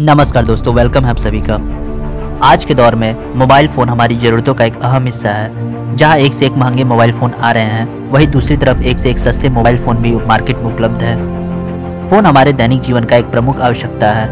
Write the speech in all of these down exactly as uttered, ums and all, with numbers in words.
नमस्कार दोस्तों, वेलकम है आप सभी का। आज के दौर में मोबाइल फ़ोन हमारी ज़रूरतों का एक अहम हिस्सा है। जहां एक से एक महंगे मोबाइल फ़ोन आ रहे हैं, वहीं दूसरी तरफ एक से एक सस्ते मोबाइल फ़ोन भी मार्केट में उपलब्ध है। फ़ोन हमारे दैनिक जीवन का एक प्रमुख आवश्यकता है।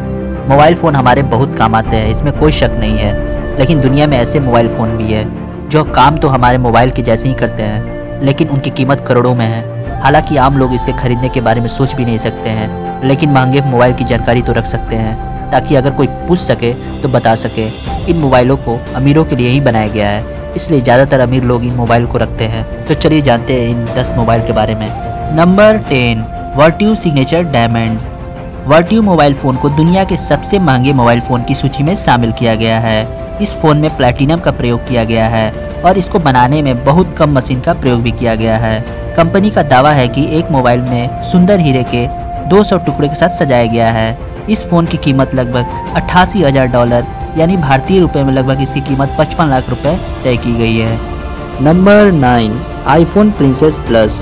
मोबाइल फ़ोन हमारे बहुत काम आते हैं, इसमें कोई शक नहीं है। लेकिन दुनिया में ऐसे मोबाइल फ़ोन भी है जो काम तो हमारे मोबाइल के जैसे ही करते हैं, लेकिन उनकी कीमत करोड़ों में है। हालाँकि आम लोग इसके खरीदने के बारे में सोच भी नहीं सकते हैं, लेकिन महंगे मोबाइल की जानकारी तो रख सकते हैं, ताकि अगर कोई पूछ सके तो बता सके। इन मोबाइलों को अमीरों के लिए ही बनाया गया है, इसलिए ज़्यादातर अमीर लोग इन मोबाइल को रखते हैं। तो चलिए जानते हैं इन दस मोबाइल के बारे में। Number ten, Vertu signature diamond. Vertu mobile phone को दुनिया के सबसे महंगे मोबाइल फ़ोन की सूची में शामिल किया गया है। इस फ़ोन में प्लैटिनम का प्रयोग किया गया है और इसको बनाने में बहुत कम मशीन का प्रयोग भी किया गया है। कंपनी का दावा है कि एक मोबाइल में सुंदर हीरे के दो सौ टुकड़े के साथ सजाया गया है। इस फ़ोन की कीमत लगभग अट्ठासी हज़ार डॉलर यानी भारतीय रुपए में लगभग इसकी कीमत पचपन लाख रुपए तय की गई है। Number nine, iPhone princess plus.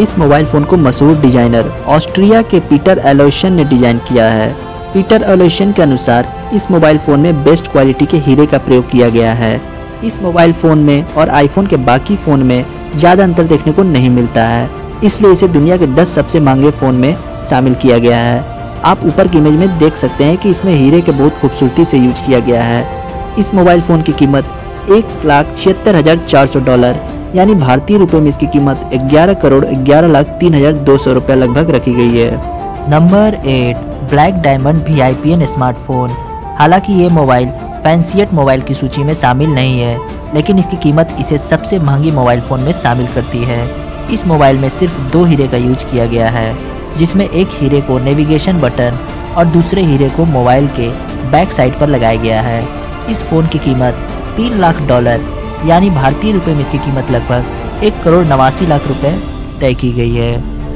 इस मोबाइल फ़ोन को मशहूर डिज़ाइनर ऑस्ट्रिया के पीटर एलोइसन ने डिज़ाइन किया है। पीटर एलोइसन के अनुसार इस मोबाइल फ़ोन में बेस्ट क्वालिटी के हीरे का प्रयोग किया गया है। इस मोबाइल फ़ोन में और आईफोन के बाकी फ़ोन में ज़्यादा अंतर देखने को नहीं मिलता है, इसलिए इसे दुनिया के दस सबसे महंगे फ़ोन में शामिल किया गया है। आप ऊपर की इमेज में देख सकते हैं कि इसमें हीरे के बहुत खूबसूरती से यूज किया गया है। इस मोबाइल फ़ोन की कीमत एक लाख छिहत्तर हज़ार चार सौ डॉलर यानी भारतीय रुपए में इसकी कीमत ग्यारह करोड़ ग्यारह लाख तीन हज़ार दो सौ रुपये लगभग रखी गई है। Number eight, Black Diamond V I P N smartphone. हालांकि ये मोबाइल फैंसीएट मोबाइल की सूची में शामिल नहीं है, लेकिन इसकी कीमत इसे सबसे महंगी मोबाइल फ़ोन में शामिल करती है। इस मोबाइल में सिर्फ दो हीरे का यूज किया गया है, जिसमें एक हीरे को नेविगेशन बटन और दूसरे हीरे को मोबाइल के बैक साइड पर लगाया गया है। इस फ़ोन की कीमत तीन लाख डॉलर यानी भारतीय रुपए में इसकी कीमत लगभग एक करोड़ नवासी लाख रुपए तय की गई है।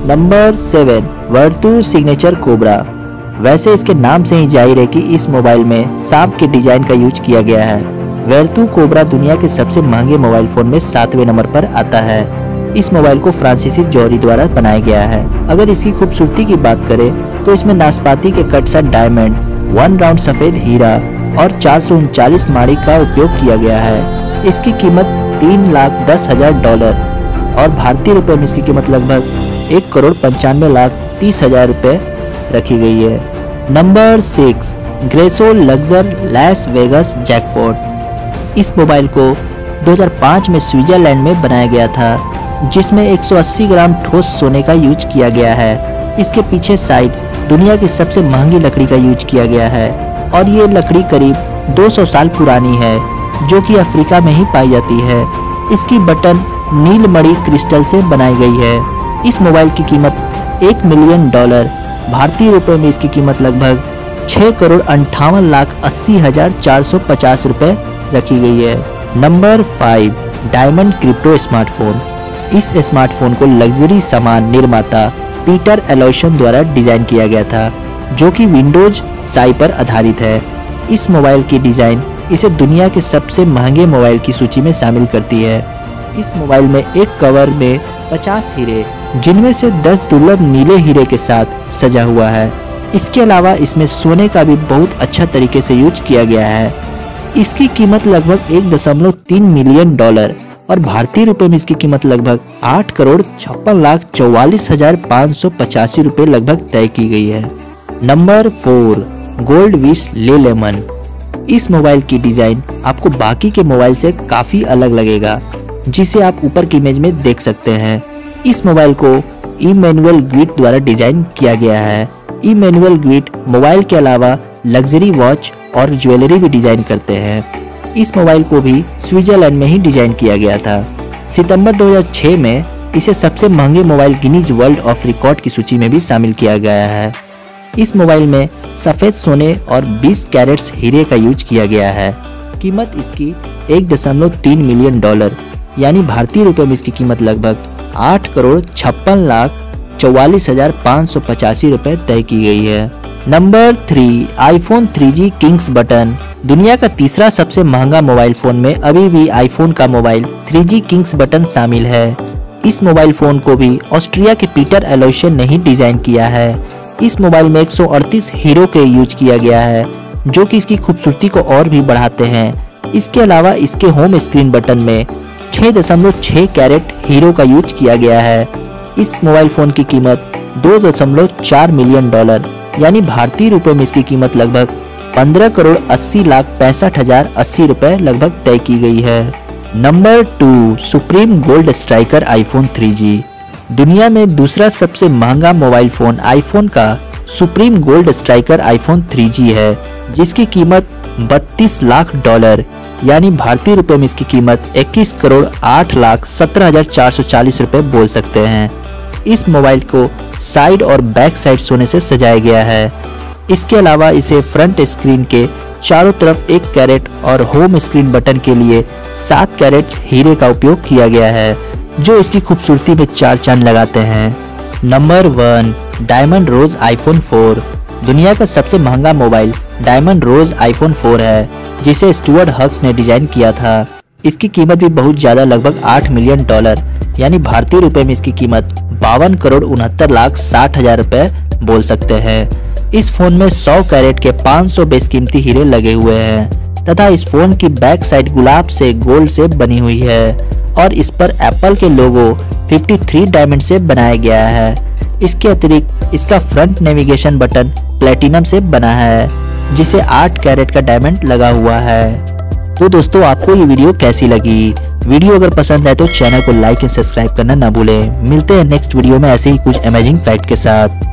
Number seven, Vertu signature cobra. वैसे इसके नाम से ही जाहिर है कि इस मोबाइल में सांप के डिज़ाइन का यूज किया गया है। वर्तु कोबरा दुनिया के सबसे महंगे मोबाइल फ़ोन में सातवें नंबर पर आता है। इस मोबाइल को फ्रांसीसी जौहरी द्वारा बनाया गया है। अगर इसकी खूबसूरती की बात करें तो इसमें नाशपाती के कट सा डायमंड, वन राउंड सफ़ेद हीरा और चार सौ उनचालीस माड़ी का उपयोग किया गया है। इसकी कीमत तीन लाख दस हज़ार डॉलर और भारतीय रुपए में इसकी कीमत लगभग एक करोड़ पंचानवे लाख तीस हज़ार रुपये रखी गई है। नंबर सिक्स, ग्रेसो लग्जर लैस वेगस जैकपॉट। इस मोबाइल को दो हज़ार पाँच में स्विट्ज़रलैंड में बनाया गया था, जिसमें एक सौ अस्सी ग्राम ठोस सोने का यूज किया गया है। इसके पीछे साइड दुनिया की सबसे महंगी लकड़ी का यूज किया गया है और ये लकड़ी करीब दो सौ साल पुरानी है, जो कि अफ्रीका में ही पाई जाती है। इसकी बटन नीलमणि क्रिस्टल से बनाई गई है। इस मोबाइल की कीमत एक मिलियन डॉलर, भारतीय रुपए में इसकी कीमत लगभग छः करोड़ अंठावन लाख अस्सी हज़ार चार सौ पचास रुपये रखी गई है। Number five, Diamond crypto smartphone. इस स्मार्टफोन को लग्जरी सामान निर्माता पीटर एलोइसन द्वारा डिज़ाइन किया गया था, जो कि विंडोज साई पर आधारित है। इस मोबाइल की डिज़ाइन इसे दुनिया के सबसे महंगे मोबाइल की सूची में शामिल करती है। इस मोबाइल में एक कवर में पचास हीरे, जिनमें से दस दुर्लभ नीले हीरे के साथ सजा हुआ है। इसके अलावा इसमें सोने का भी बहुत अच्छा तरीके से यूज किया गया है। इसकी कीमत लगभग एक दशमलव तीन मिलियन डॉलर और भारतीय रुपए में इसकी कीमत लगभग आठ करोड़ छप्पन लाख चौवालीस हजार पाँच सौ पचासी रुपये लगभग तय की गई है। Number four, Goldvish lemon. इस मोबाइल की डिज़ाइन आपको बाकी के मोबाइल से काफ़ी अलग लगेगा, जिसे आप ऊपर की इमेज में देख सकते हैं। इस मोबाइल को ई मैनुअल ग्रिड द्वारा डिज़ाइन किया गया है। ई मैनुअल ग्रिड मोबाइल के अलावा लग्जरी वॉच और ज्वेलरी भी डिज़ाइन करते हैं। इस मोबाइल को भी स्विट्ज़रलैंड में ही डिज़ाइन किया गया था। सितंबर दो हज़ार छह में इसे सबसे महंगे mobile Guinness world of record की सूची में भी शामिल किया गया है। इस मोबाइल में सफ़ेद सोने और बीस कैरेट्स हीरे का यूज किया गया है। कीमत इसकी एक दशमलव तीन मिलियन डॉलर यानी भारतीय रुपये में इसकी कीमत लगभग आठ करोड़ छप्पन लाख चौवालीस हजार पाँच सौ पचासी रुपये तय की गई है। Number three, iPhone three G Kings button. दुनिया का तीसरा सबसे महंगा मोबाइल फ़ोन में अभी भी आईफोन का mobile three G Kings Button शामिल है। इस मोबाइल फ़ोन को भी ऑस्ट्रिया के पीटर एलोइसन ने ही डिज़ाइन किया है। इस मोबाइल में एक सौ अड़तीस हीरो के यूज किया गया है जो कि इसकी खूबसूरती को और भी बढ़ाते हैं। इसके अलावा इसके होम स्क्रीन बटन में छह दशमलव छह कैरेट हीरो का यूज किया गया है। इस मोबाइल फ़ोन की कीमत दो दशमलव चार मिलियन डॉलर यानी भारतीय रुपए में इसकी कीमत लगभग पंद्रह करोड़ अस्सी लाख पैंसठ हजार अस्सी रुपए लगभग तय की गई है। Number two, Supreme gold Striker iPhone three G. दुनिया में दूसरा सबसे महंगा मोबाइल फ़ोन आईफोन का supreme gold Striker iPhone three G है जिसकी कीमत बत्तीस लाख डॉलर यानी भारतीय रुपए में इसकी कीमत इक्कीस करोड़ आठ लाख सत्रह हजार चार सौ चालीस रुपए बोल सकते हैं। इस मोबाइल को साइड और बैक साइड सोने से सजाया गया है। इसके अलावा इसे फ्रंट स्क्रीन के चारों तरफ एक कैरेट और होम स्क्रीन बटन के लिए सात कैरेट हीरे का उपयोग किया गया है जो इसकी खूबसूरती में चार चांद लगाते हैं। Number one, Diamond Rose iPhone four. दुनिया का सबसे महंगा mobile Diamond Rose iPhone four है जिसे स्टुअर्ट हक्स ने डिजाइन किया था। इसकी कीमत भी बहुत ज्यादा लगभग आठ मिलियन डॉलर यानी भारतीय रुपए में इसकी कीमत बावन करोड़ उनहत्तर लाख साठ हजार रुपए बोल सकते हैं। इस फोन में सौ कैरेट के पाँच सौ बेशकीमती हीरे लगे हुए हैं तथा इस फोन की बैक साइड गुलाब से गोल्ड से बनी हुई है और इस पर एप्पल के लोगो तिरेपन डायमंड से बनाया गया है। इसके अतिरिक्त इसका फ्रंट नेविगेशन बटन प्लेटिनम से बना है जिसे आठ कैरेट का डायमंड लगा हुआ है। तो दोस्तों, आपको ये वीडियो कैसी लगी? वीडियो अगर पसंद आए तो चैनल को लाइक एंड सब्सक्राइब करना ना भूलें। मिलते हैं नेक्स्ट वीडियो में ऐसे ही कुछ अमेजिंग फैक्ट के साथ।